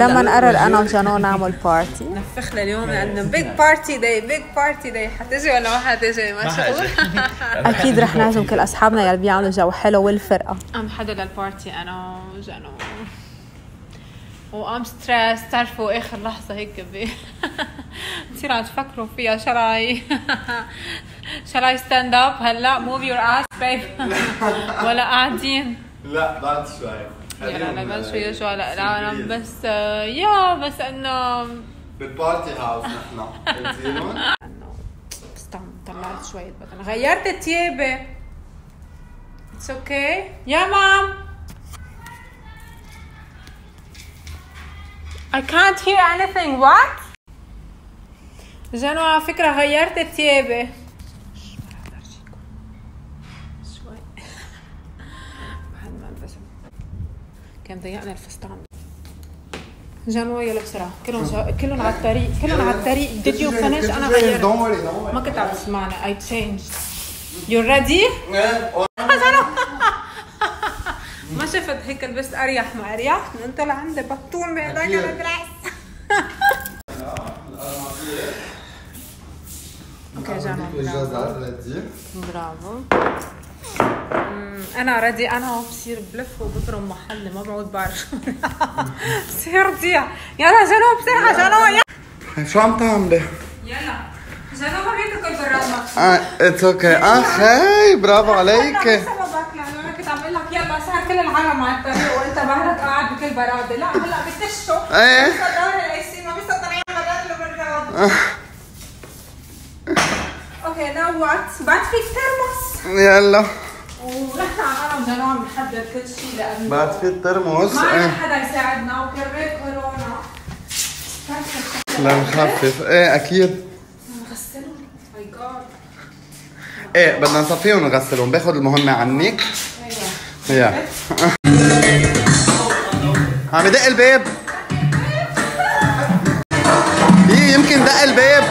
لما نقرر انا وجنون نعمل بارتي نفخنا اليوم عندنا بيج بارتي داي حتجي ولا ما حتجي؟ ما شاء اكيد رح نعزم كل اصحابنا يلي بيعملوا جو حلو والفرقه. عم حدد البارتي انا وجنون وام ستريس، تعرفوا اخر لحظه هيك بصير عم تفكروا فيها شال اي ستاند اب هلا موف يور اس بيب ولا قاعدين؟ لا بعد شوي يعني انا بس شوي شو على العالم بس بس انه بالبارتي هاوس نحن بنزيلون استنى طلعت شوية بدل غيرت ثيابي اتس اوكي يا مام I can't hear anything what جنو على فكرة غيرت ثيابي كان ضيقنا الفستان. جانوية بسرعة كلهم على الطريق did you finish انا غيرت ما كنت عم تسمعنا I changed you ready؟ ما شفت هيك لبست اريح ما اريح انت لعندي بطول بإيدينا بالعكس اوكي جانوية برافو انا ردي انا بصير بلف وبضرب محلي ما بعود بعرف شو بصير ضيع يلا جنوب بسرعه جنوب يلا شو عم تعملي؟ يلا جنوب ما بيتاكل بالرمق اتس اوكي هاي برافو عليك انا كنت عم بقول لك يلا صار كل العالم على الطريق وانت بهرك قاعد بكل براده لا هلا بتشتوا ايه ما بيصدقوا يعملوا اكل بالرمق اوكي ناو وات بعد فيك ترمس يلا ونحن عم جنون عم نحدد كل شيء لانه بعد في الترموس ما عاد حدا يساعدنا وكرباء كورونا لنخفف اكيد نغسلهم ماي جاد بدنا نصفيهم ونغسلهم باخذ المهمه عنك يا عم يدق الباب يمكن دق الباب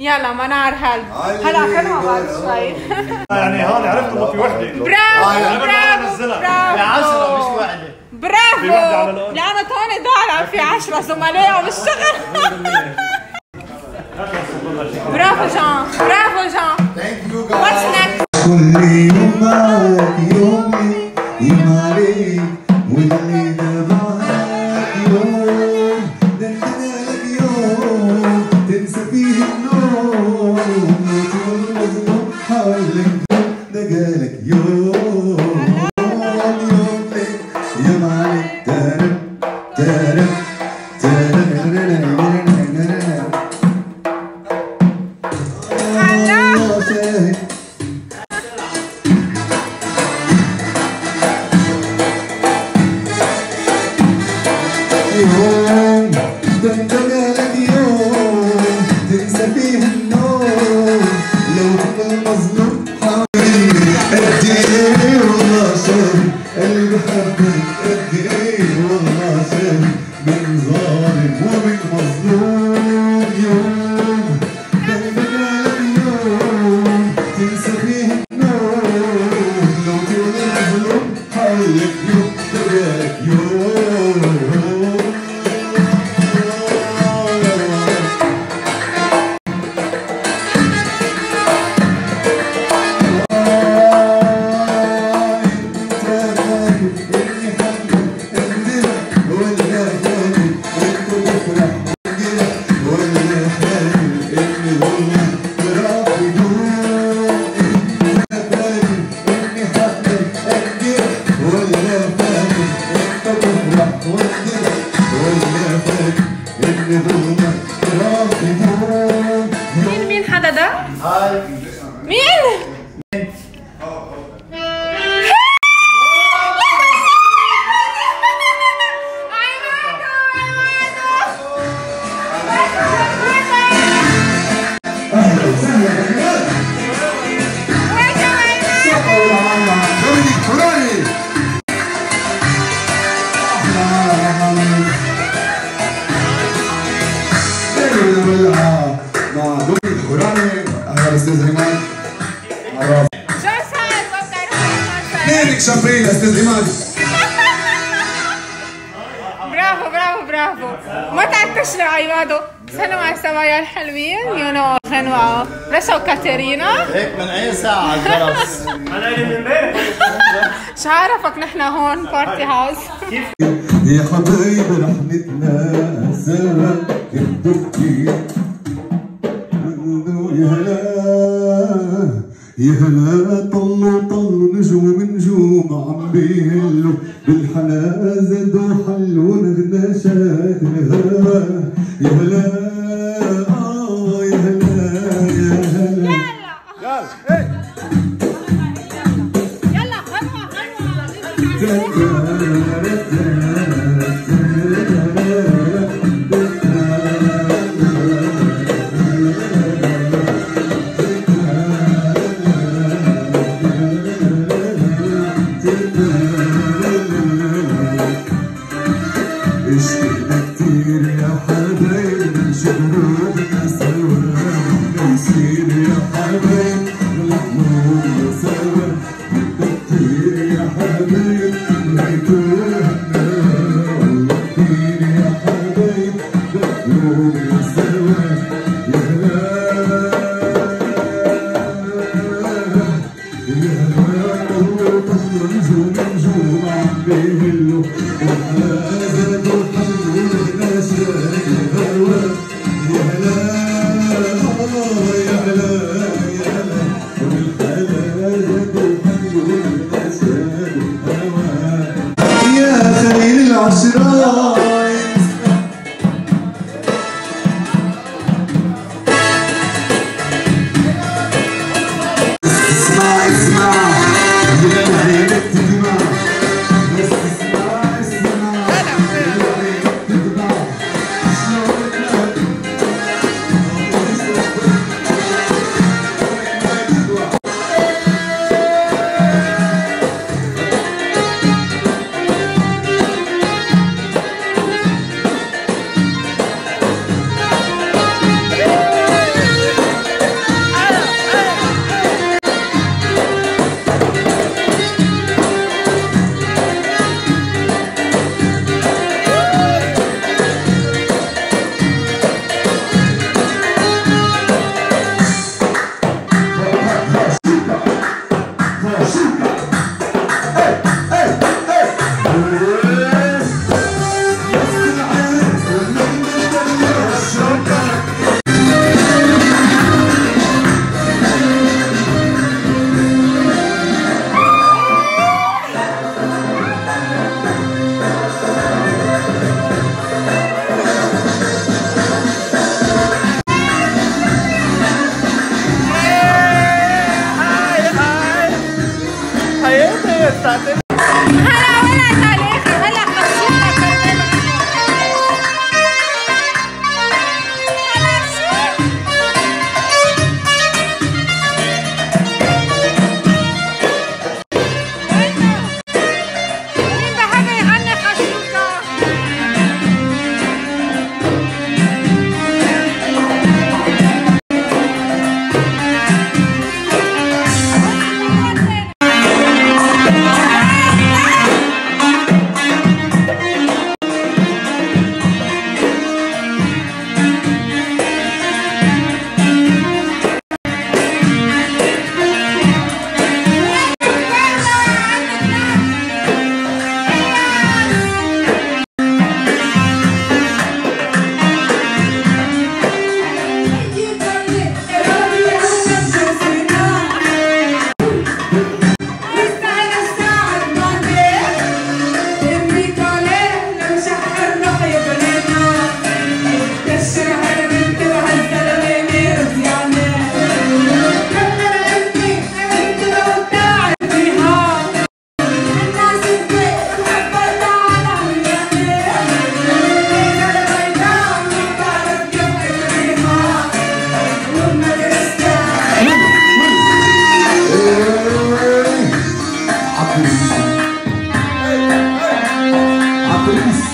يلا ما انا هل هلا مع بعض شوي. يعني هون عرفتوا ما في وحده. برافو برافو برافو 10 مش وحده. برافو لأنه توني ضايع في 10 زملاء بالشغل. برافو جان برافو جان. ثانك يو جايز. كل يوم معك يومي يوم عليك واللي ضاعك يوم ده حلالك يوم تنسى فيه Apenas